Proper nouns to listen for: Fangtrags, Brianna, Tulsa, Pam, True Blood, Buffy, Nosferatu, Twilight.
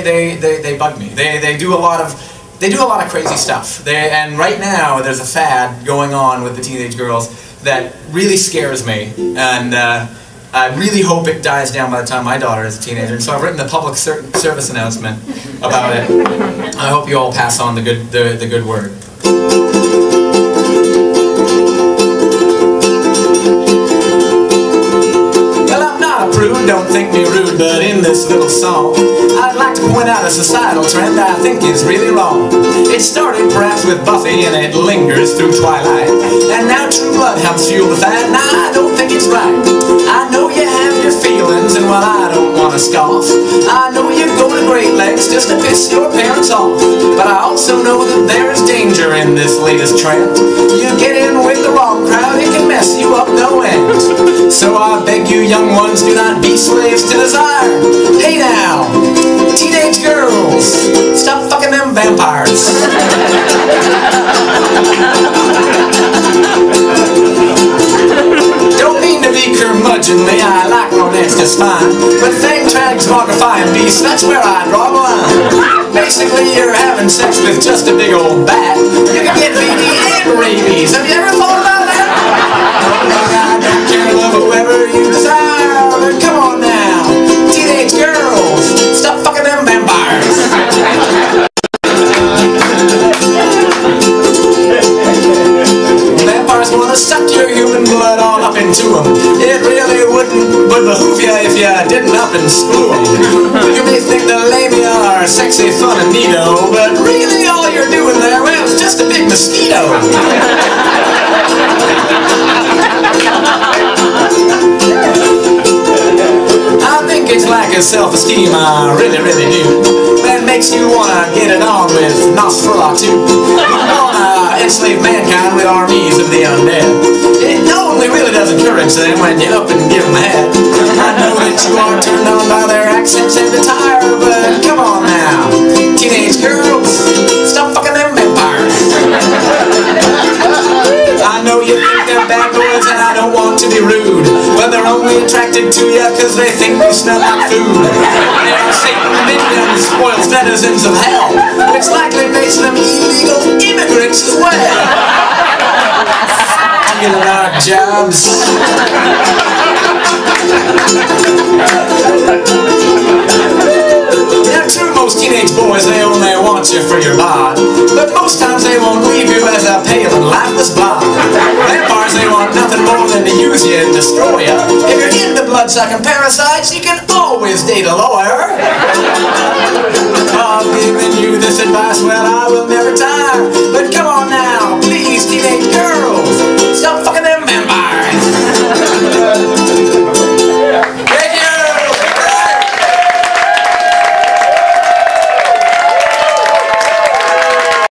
They bug me. They do a lot of crazy stuff. And right now there's a fad going on with the teenage girls that really scares me, and I really hope it dies down by the time my daughter is a teenager. And so I've written a public service announcement about it. I hope you all pass on the good the good word. Don't think me rude, but in this little song I'd like to point out a societal trend I think is really wrong. It started perhaps with Buffy and it lingers through Twilight, and now True Blood helps fuel the fad. Now I don't think it's right. I know you have your feelings, and while I don't want to scoff, I know you go to great lengths just to piss your parents off. But I also know that there is danger in this latest trend. You get in with the wrong crowd, it can mess you up no end. So I beg you young ones, do not be slaves to desire. Hey now, teenage girls, stop fucking them vampires. Don't mean to be curmudgeonly, I like romance just fine, but Fangtrags, Markify, and Beast, that's where I draw the line. Basically, you're having sex with just a big old bat. You can get VD and rabies. Have you ever thought about that? I don't care to love whoever you desire. Come on now, teenage girls, stop fucking them vampires. Vampires wanna suck your human blood all up into them. It really wouldn't behoove ya if ya didn't up and screw them. You may think the labia are sexy, fun, and neato, but really all you're doing there, well, is just a big mosquito. It's like a self-esteem, I really do, that makes you wanna get it on with Nosferatu. You wanna enslave mankind with armies of the undead. It only really does encourage them when you up and give them a head. I know that you are turned on by their accents and attire, but come on now, teenage girls, stop fucking them vampires. I know you think they're bad boys, and I don't want to be rude, but they're only attracted to you cause they think you smell like food. They're Satan minions, spoils denizens of hell, which likely makes them illegal immigrants as well. Taking our jobs. Now true, most teenage boys, they only want you for your bod, but most times they won't leave you as a pale and lifeless blob. Vampires, they want nothing more than to use you and destroy you. If you're into blood-sucking parasites, you can always date a lawyer.